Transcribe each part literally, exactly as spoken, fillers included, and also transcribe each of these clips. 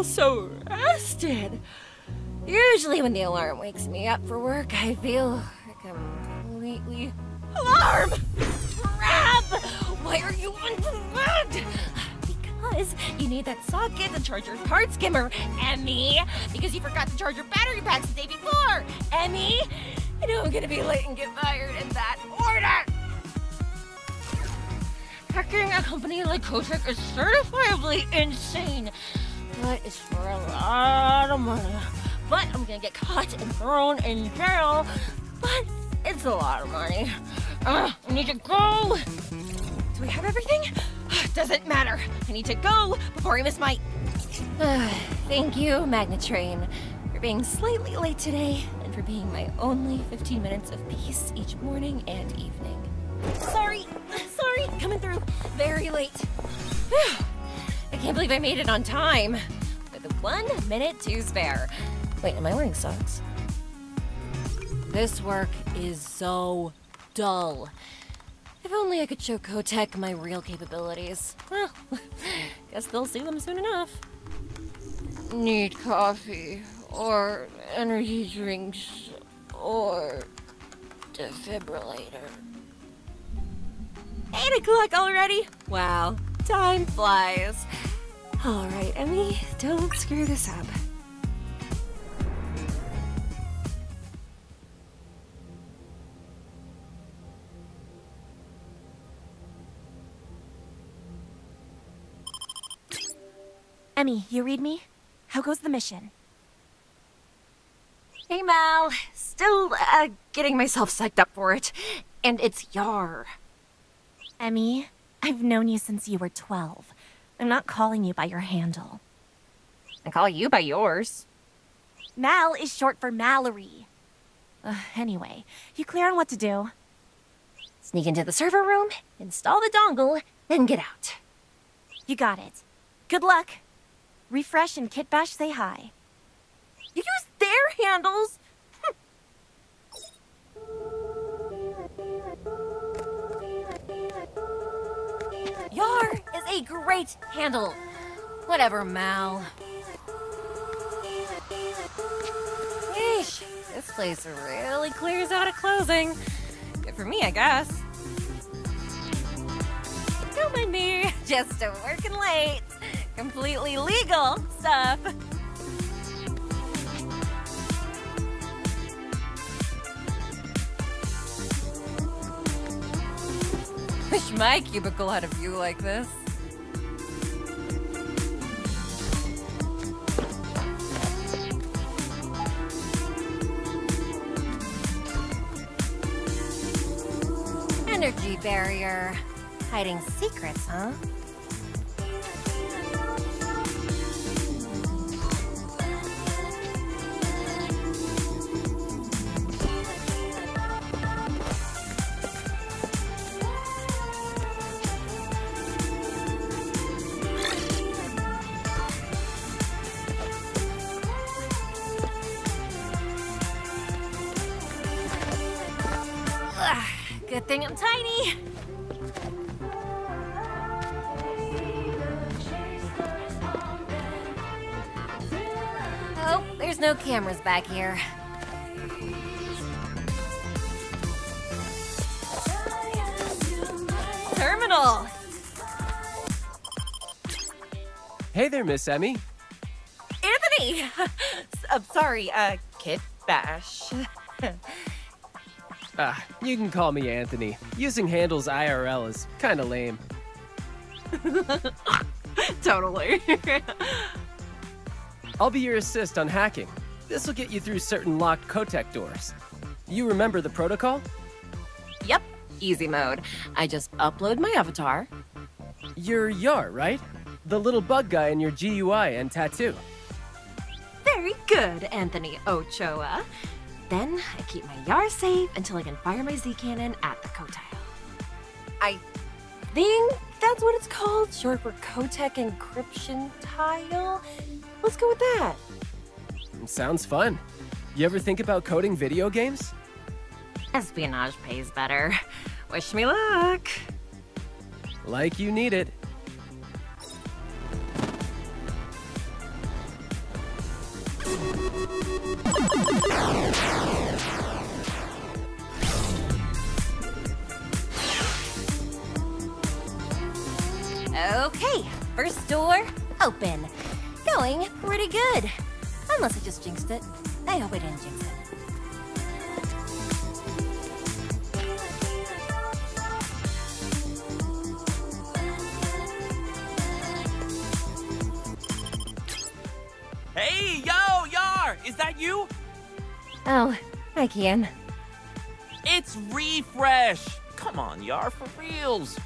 feel so rested. Usually when the alarm wakes me up for work, I feel completely... Alarm! Crap! Why are you on the bed? Because you need that socket to charge your card skimmer, Emmy. Because you forgot to charge your battery packs the day before, Emmy. I know I'm gonna be late and get fired in that order. Hacking a company like Kotech is certifiably insane, but it's for a lot of money. But I'm gonna get caught and thrown in jail. But it's a lot of money. Uh, I need to go. Do we have everything? Doesn't matter. I need to go before I miss my... Uh, thank you, Magna Train, for being slightly late today and for being my only fifteen minutes of peace each morning and evening. Sorry, sorry, coming through very late. Whew. I can't believe I made it on time with one minute to spare. Wait, am I wearing socks? This work is so dull. If only I could show Kotech my real capabilities. Well, guess they'll see them soon enough. Need coffee, or energy drinks, or defibrillator. Eight o'clock already? Wow, time flies. All right, Emmy, don't screw this up. Emmy, you read me? How goes the mission? Hey, Mal. Still, uh, getting myself psyched up for it. And it's Yar. Emmy, I've known you since you were twelve. I'm not calling you by your handle. I call you by yours. Mal is short for Mallory. Uh, anyway, you clear on what to do? Sneak into the server room, install the dongle, then get out. You got it. Good luck. Refresh and Kit Bash say hi. You use their handles? Yar is a great handle. Whatever, Mal. Yeesh, this place really clears out at closing. Good for me, I guess. Don't mind me, just working late. Completely legal stuff. Wish my cubicle had a view like this. Energy barrier. Hiding secrets, huh? Good thing I'm tiny. Oh, there's no cameras back here. Terminal! Hey there, Miss Emmy. Anthony! I'm sorry, uh, Kit Bash. Ah, you can call me Anthony. Using handles I R L is kinda lame. Totally. I'll be your assist on hacking. This will get you through certain locked Kotech doors. You remember the protocol? Yep, easy mode. I just upload my avatar. You're Yar, right? The little bug guy in your G U I and tattoo. Very good, Anthony Ochoa. Then I keep my Yar safe until I can fire my Z cannon at the Kotech. I think that's what it's called, short for Kotech encryption tile. Let's go with that. Sounds fun. You ever think about coding video games? Espionage pays better. Wish me luck. Like you need it. Okay, first door open. Going pretty good. Unless I just jinxed it. I hope I didn't jinx it. Hey, yo, Yar! Is that you? Oh, hi, Kian. It's Refresh! Come on, Yar, for reals.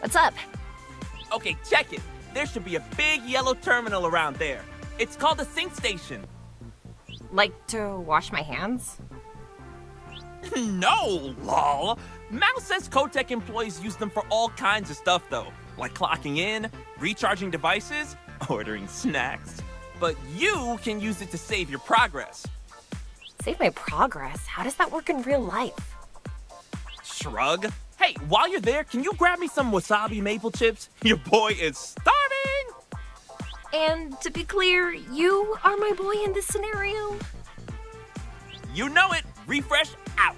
What's up? Okay, check it. There should be a big yellow terminal around there. It's called a sink station. Like to wash my hands? No, lol. Mal says Kotech employees use them for all kinds of stuff, though. Like clocking in, recharging devices, ordering snacks. But you can use it to save your progress. Save my progress? How does that work in real life? Shrug. Hey, while you're there, can you grab me some wasabi maple chips? Your boy is starving! And to be clear, you are my boy in this scenario? You know it! Refresh out!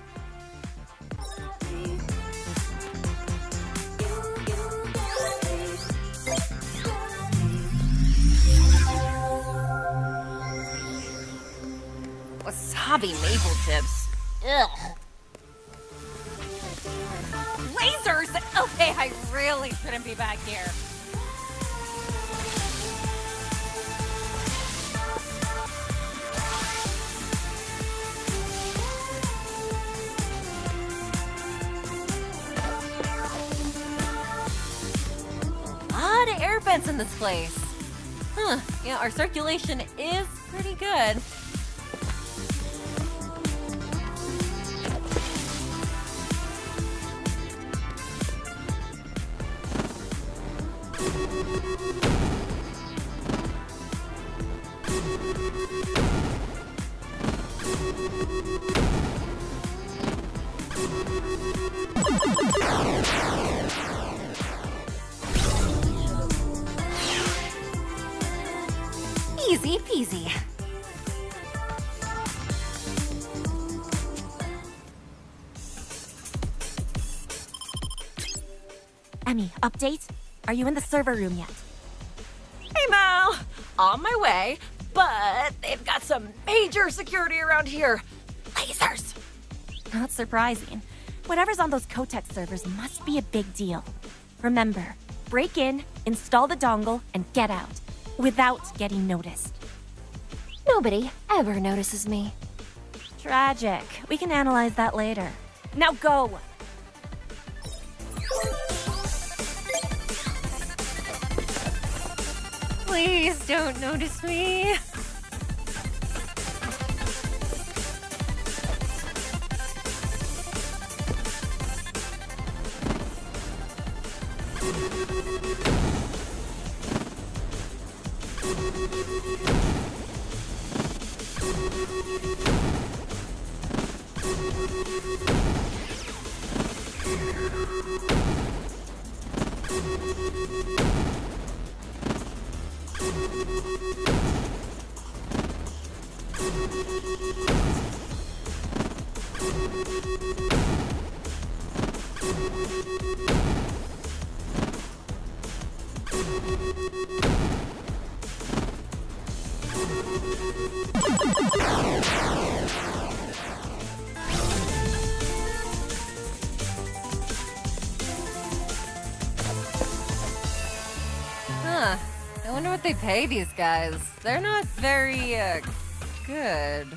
Wasabi maple chips. Ugh. Lasers! Okay, I really shouldn't be back here. A lot of air vents in this place. Huh, yeah, our circulation is pretty good. Easy peasy. Emmy, update? Are you in the server room yet? Hey, Mal. On my way, but they've got some major security around here. Lasers. Not surprising. Whatever's on those Kotech servers must be a big deal. Remember, break in, install the dongle, and get out. Without getting noticed. Nobody ever notices me. Tragic. We can analyze that later. Now go! Please don't notice me. Huh. I wonder what they pay these guys. They're not very, uh, good.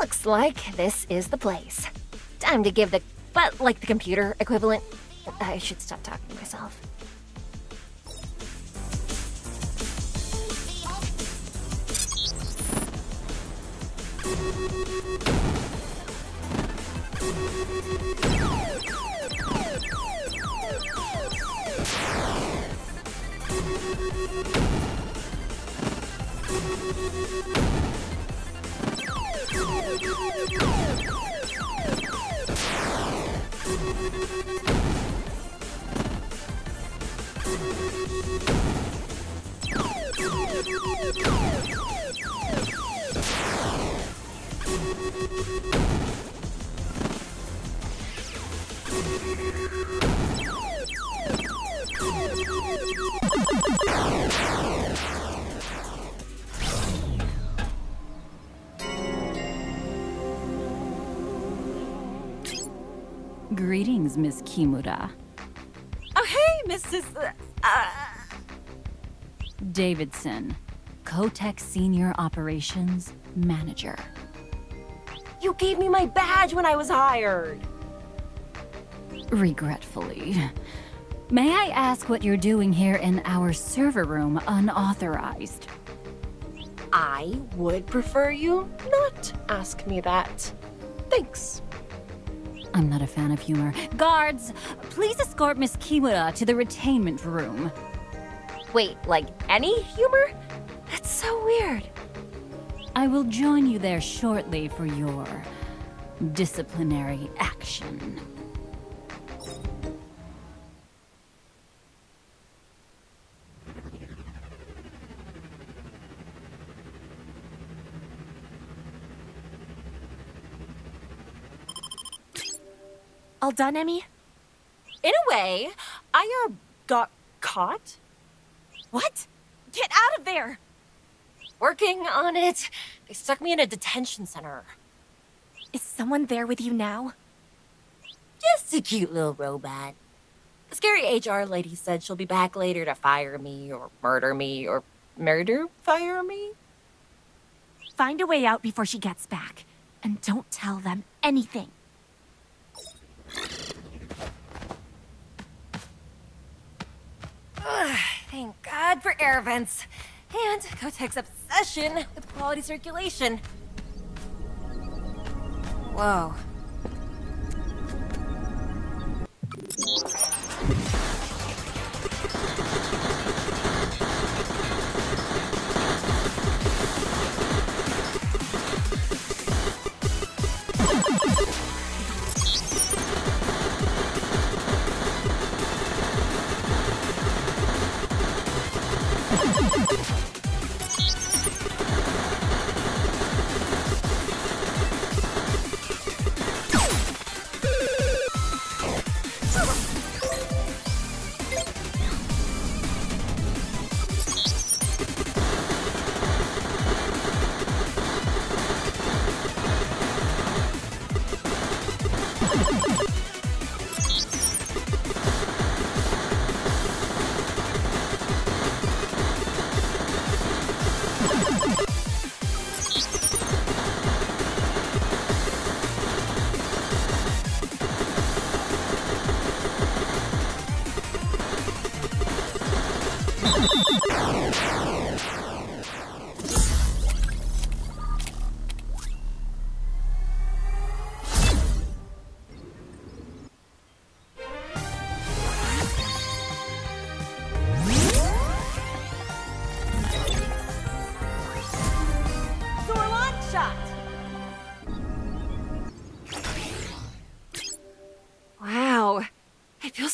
Looks like this is the place. Time to give the butt like the computer equivalent. I should stop talking to myself. Greetings, Miss Kimura. Oh, hey, Missus Uh... Davidson, Kotech Senior Operations Manager. You gave me my badge when I was hired! Regretfully. May I ask what you're doing here in our server room unauthorized? I would prefer you not ask me that. Thanks. I'm not a fan of humor. Guards, please escort Miss Kimura to the retainment room. Wait, like any humor? That's so weird. I will join you there shortly for your disciplinary action. All done, Emmy? In a way, I, uh, got caught? What? Get out of there! Working on it. They stuck me in a detention center. Is someone there with you now? Just a cute little robot. The scary H R lady said she'll be back later to fire me, or murder me, or murder fire me? Find a way out before she gets back, and don't tell them anything. Ugh, thank God for air vents, and Kotech's obsession with quality circulation. Whoa.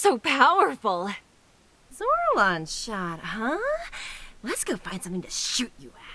So powerful! Zorlon shot, huh? Let's go find something to shoot you at.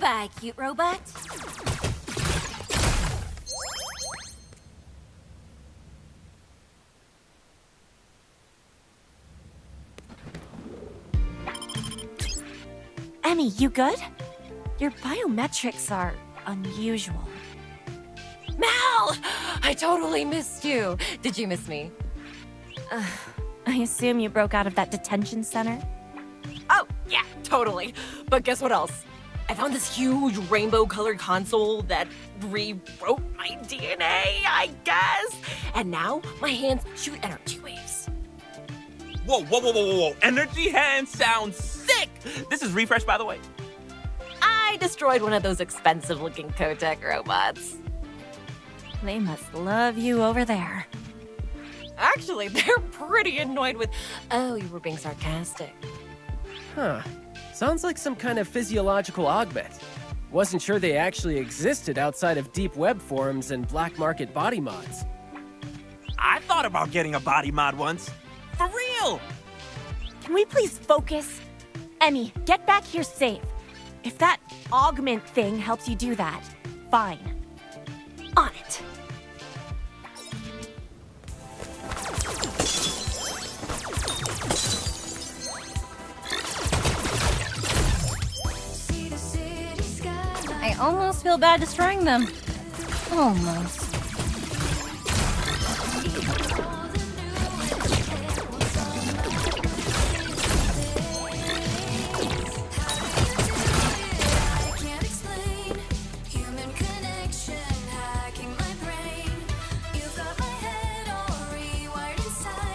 Bye, cute robot. Emmy, you good? Your biometrics are unusual. Mal! I totally missed you. Did you miss me? Uh, I assume you broke out of that detention center? Oh, yeah, totally. Totally. But guess what else? I found this huge rainbow-colored console that rewrote my D N A, I guess. And now my hands shoot energy waves. Whoa, whoa, whoa, whoa, whoa. Energy hands sound sick. This is Refresh, by the way. I destroyed one of those expensive-looking Kotech robots. They must love you over there. Actually, they're pretty annoyed with, oh, you were being sarcastic. Huh. Sounds like some kind of physiological augment. Wasn't sure they actually existed outside of deep web forums and black market body mods. I thought about getting a body mod once. For real! Can we please focus? Emmy, get back here safe. If that augment thing helps you do that, fine. On it. I almost feel bad destroying them. Almost.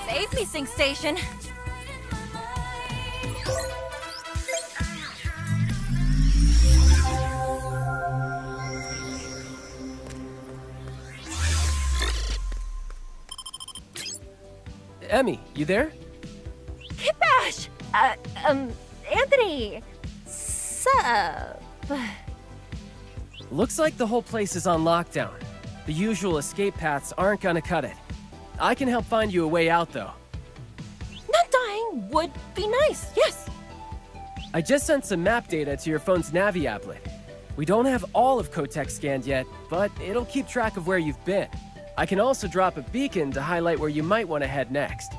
Save me, Sync Station. Emmy, you there? Kit Bash! Uh, um, Anthony! Sup? Looks like the whole place is on lockdown. The usual escape paths aren't gonna cut it. I can help find you a way out, though. Not dying would be nice, yes! I just sent some map data to your phone's Navi applet. We don't have all of Kotech scanned yet, but it'll keep track of where you've been. I can also drop a beacon to highlight where you might want to head next.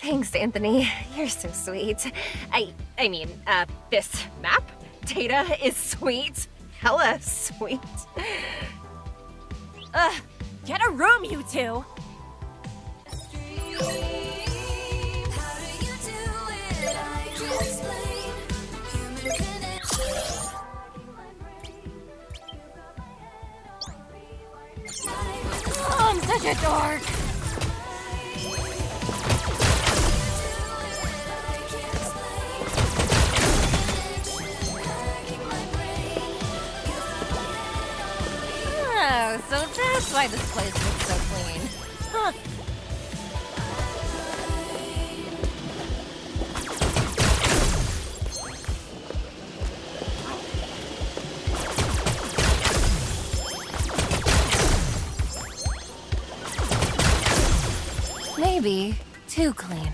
Thanks, Anthony. You're so sweet. I, I mean, uh, this map data is sweet. Hella sweet. Ugh, get a room, you two! Oh, I'm such a dork! Oh, so that's why this place looks so clean. Huh. Maybe too clean.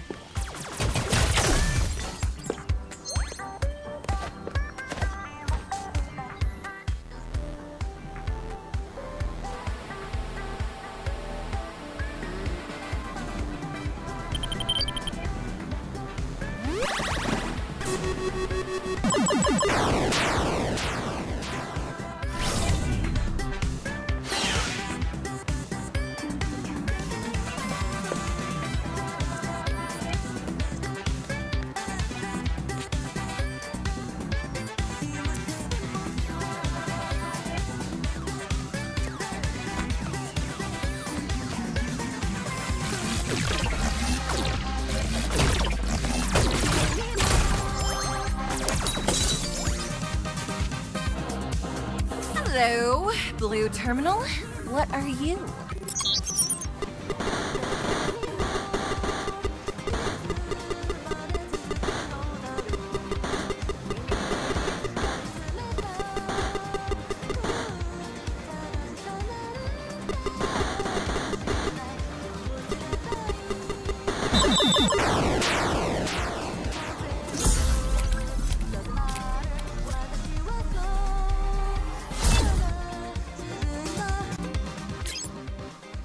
Hello, Blue Terminal. What are you?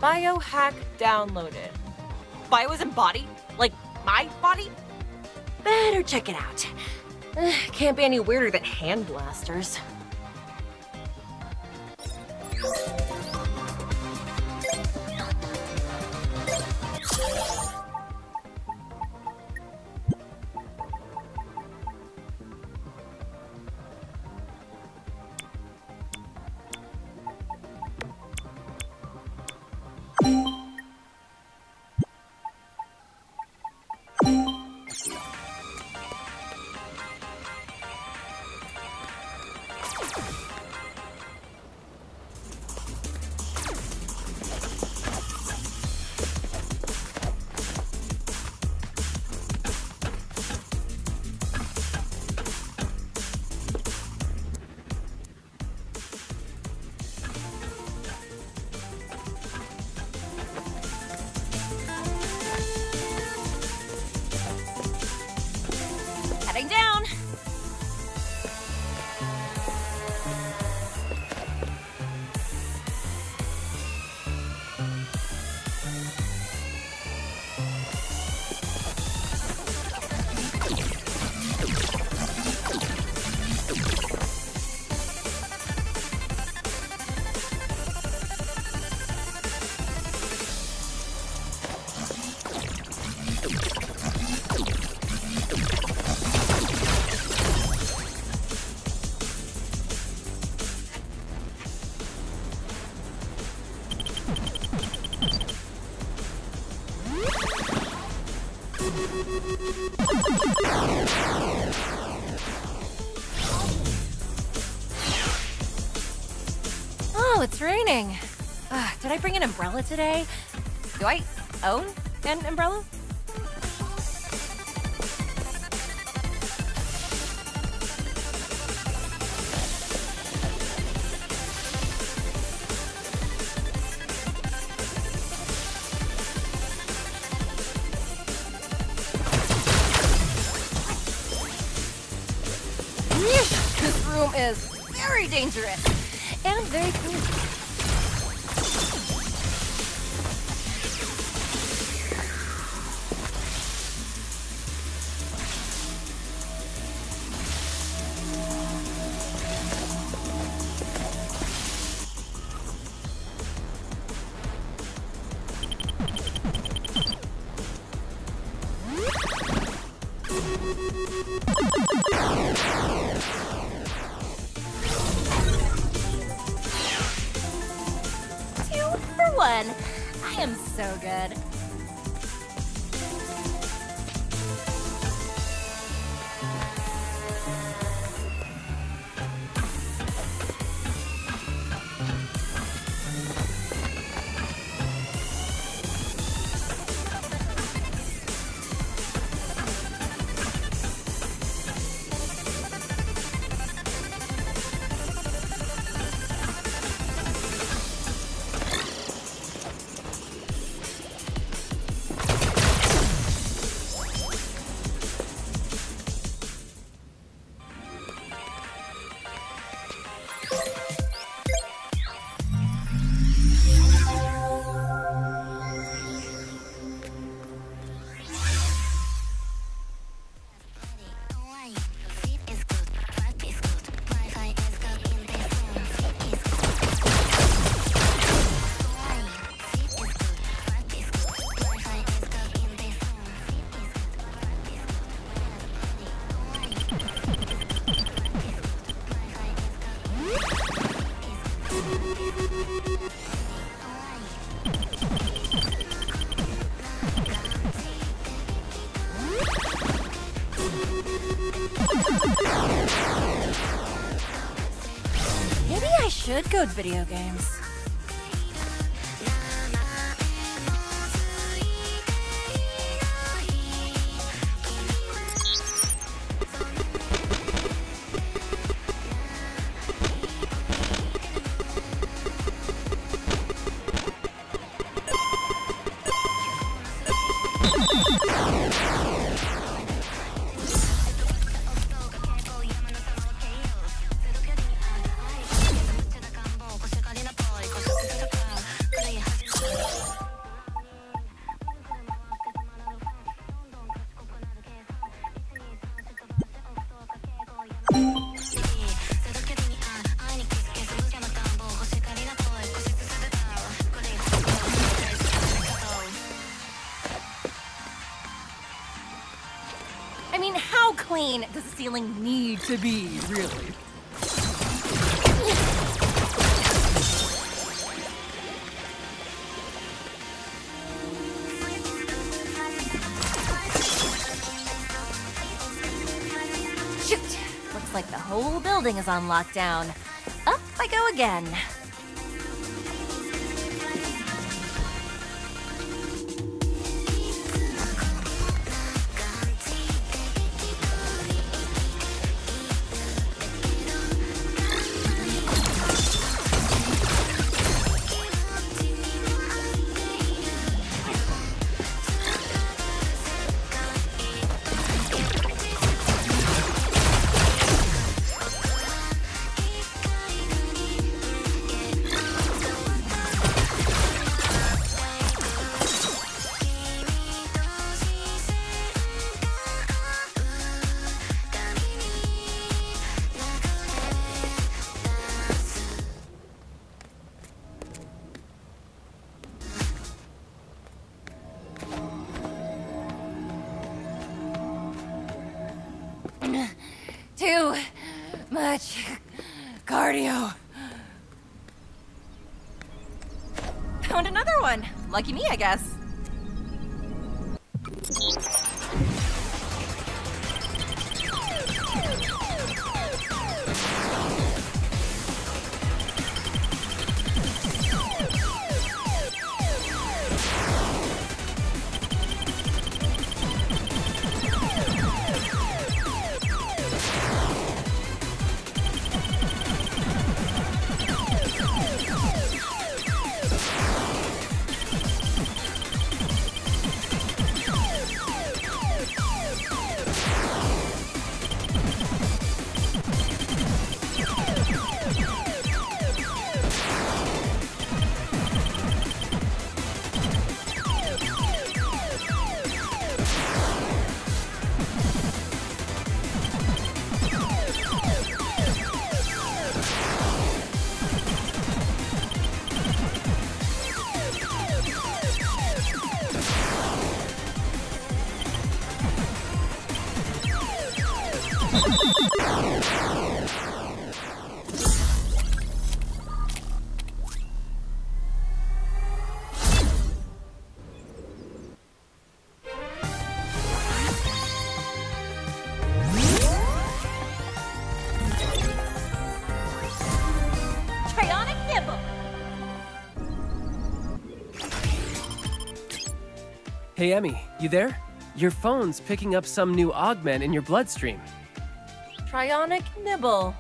Biohack downloaded. Bio's in body? Like, my body? Better check it out. Uh, can't be any weirder than hand blasters. Oh, it's raining. Uh, did I bring an umbrella today? Do I own an umbrella? This room is very dangerous and very cool. Should go to video games. Does the ceiling need to be, really? Shoot! Looks like the whole building is on lockdown. Up I go again. Lucky me, I guess. Hey, Emmy, you there? Your phone's picking up some new augment in your bloodstream. Trionic nibble.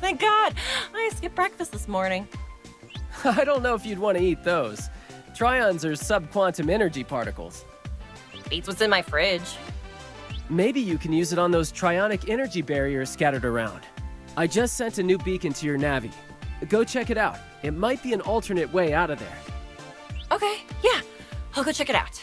Thank God, I skipped breakfast this morning. I don't know if you'd want to eat those. Trions are subquantum energy particles. Beats what's in my fridge. Maybe you can use it on those trionic energy barriers scattered around. I just sent a new beacon to your Navi. Go check it out. It might be an alternate way out of there. Okay, yeah, I'll go check it out.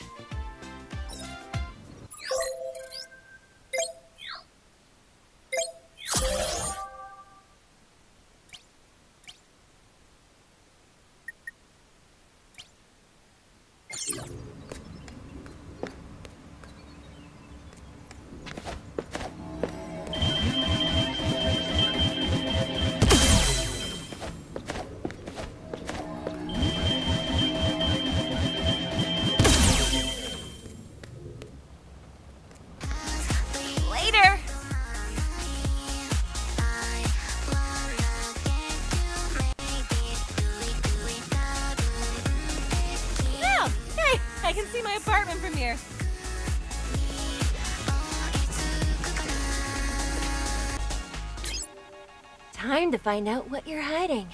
To find out what you're hiding.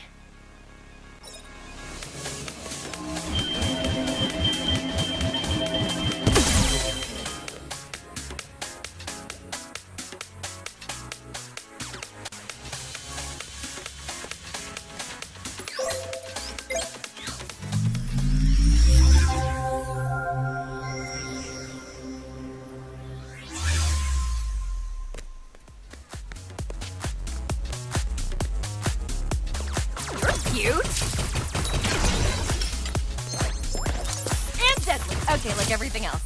Everything else.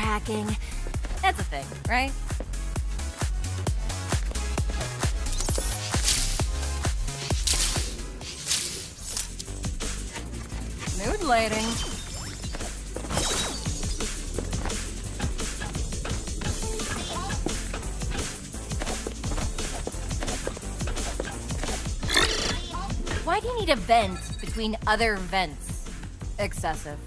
Hacking. That's a thing, right? Mood lighting. Why do you need a vent between other vents? Excessive.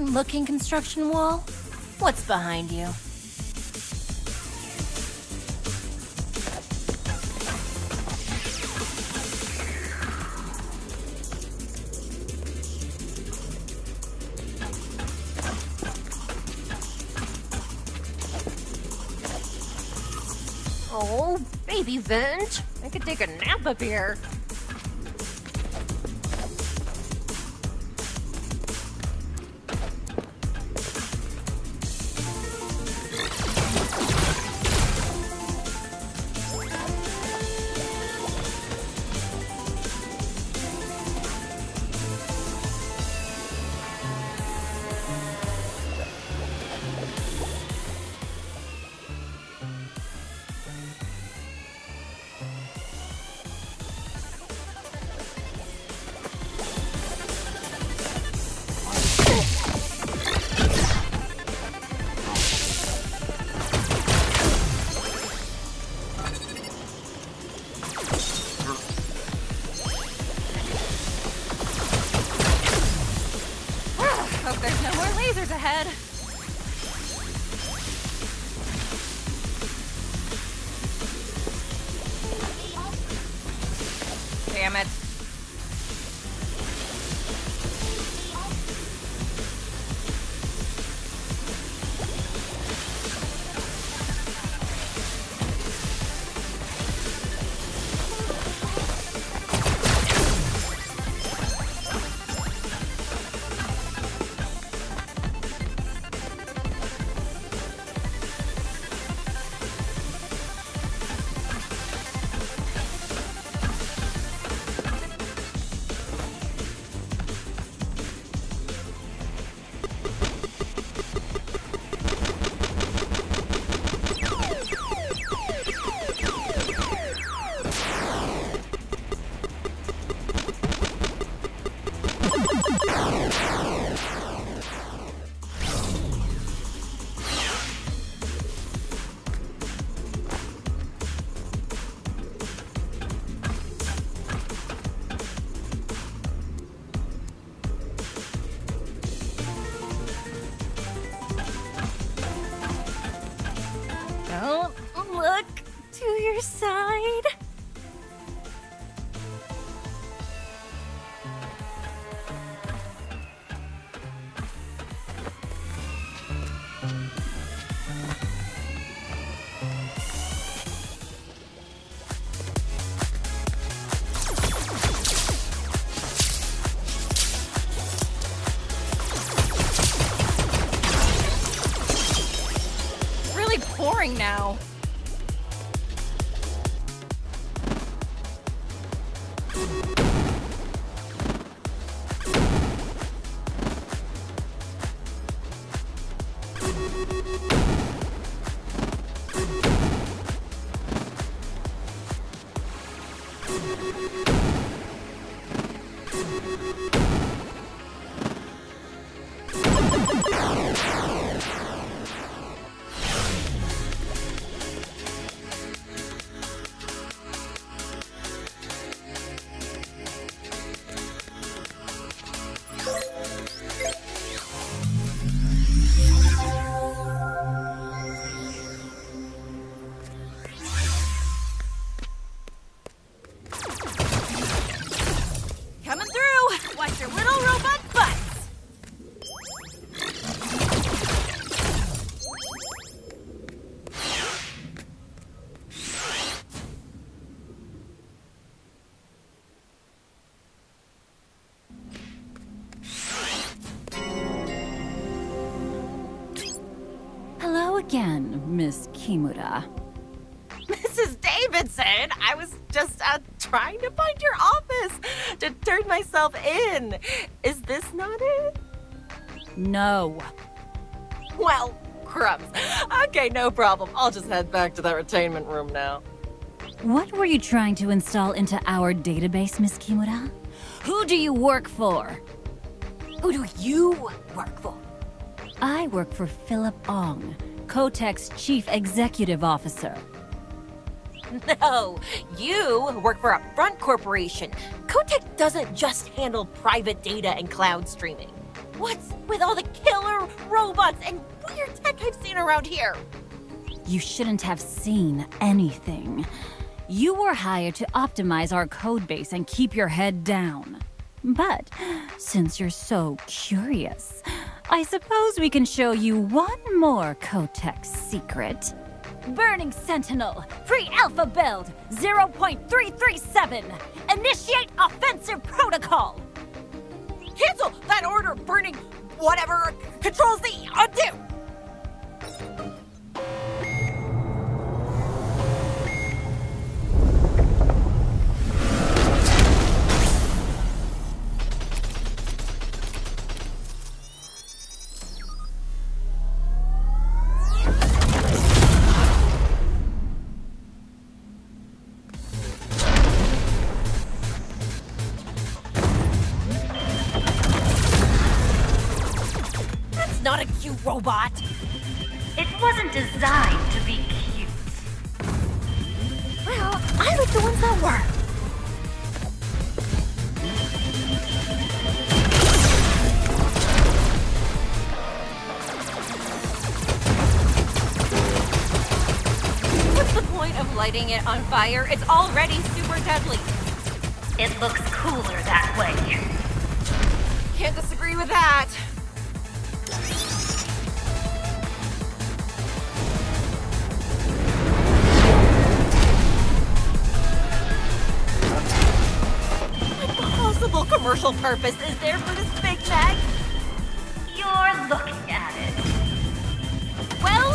Looking construction wall? What's behind you? Oh, baby vent. I could take a nap up here. Now. Again, Miss Kimura. Missus Davidson, I was just out trying to find your office to turn myself in. Is this not it? No. Well, crumbs. Okay, no problem. I'll just head back to that retainment room now. What were you trying to install into our database, Miss Kimura? Who do you work for? Who do you work for? I work for Philip Ong, Kotech's Chief Executive Officer. No, you work for a front corporation. Kotech doesn't just handle private data and cloud streaming. What's with all the killer robots and weird tech I've seen around here? You shouldn't have seen anything. You were hired to optimize our code base and keep your head down. But since you're so curious, I suppose we can show you one more Kotech secret. Burning Sentinel, pre-alpha build, zero point three three seven. Initiate offensive protocol. Cancel that order, Burning whatever controls the undo. Robot. It wasn't designed to be cute. Well, I like the ones that were. What's the point of lighting it on fire? It's already super deadly. It looks cooler that way. Can't disagree with that. Commercial purpose is there for this big bag? You're looking at it. Well,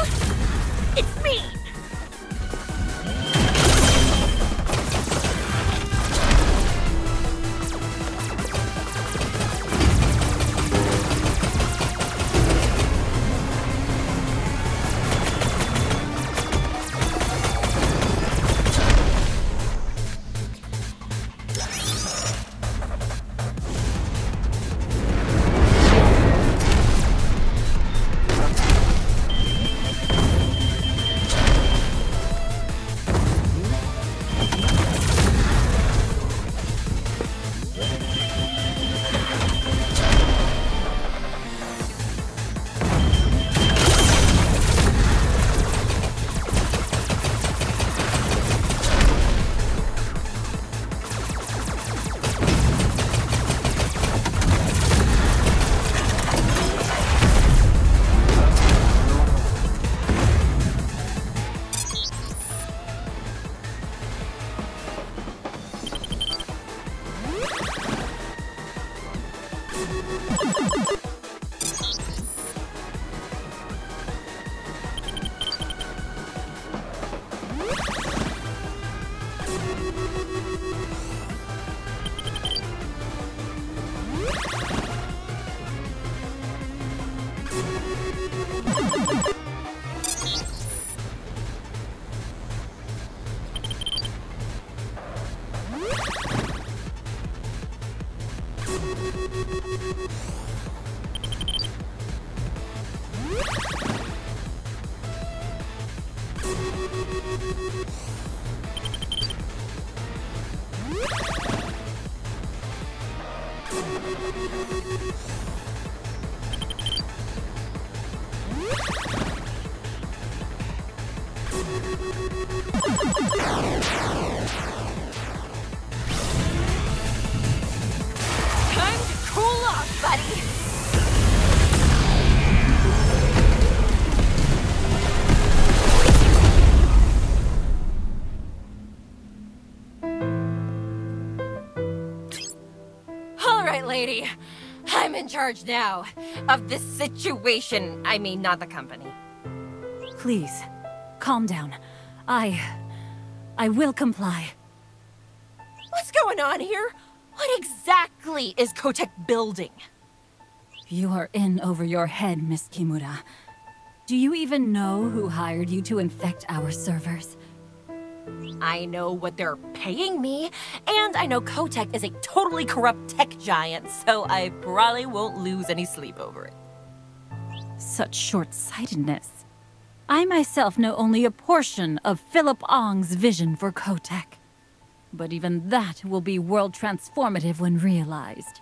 it's me. Charge now of this situation. I mean, not the company. Please, calm down. I... I will comply. What's going on here? What exactly is Kotech building? You are in over your head, Miss Kimura. Do you even know who hired you to infect our servers? I know what they're paying me, and I know Kotech is a totally corrupt tech giant, so I probably won't lose any sleep over it. Such short-sightedness. I myself know only a portion of Philip Ong's vision for Kotech. But even that will be world-transformative when realized.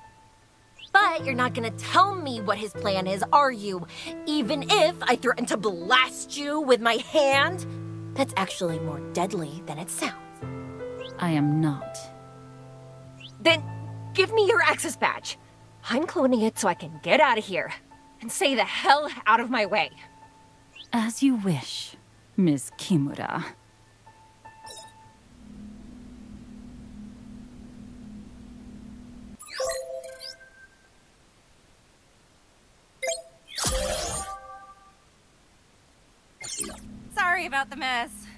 But you're not gonna tell me what his plan is, are you? Even if I threaten to blast you with my hand? That's actually more deadly than it sounds. I am not. Then give me your access badge. I'm cloning it so I can get out of here and stay the hell out of my way. As you wish. Miss Kimura. Sorry about the mess.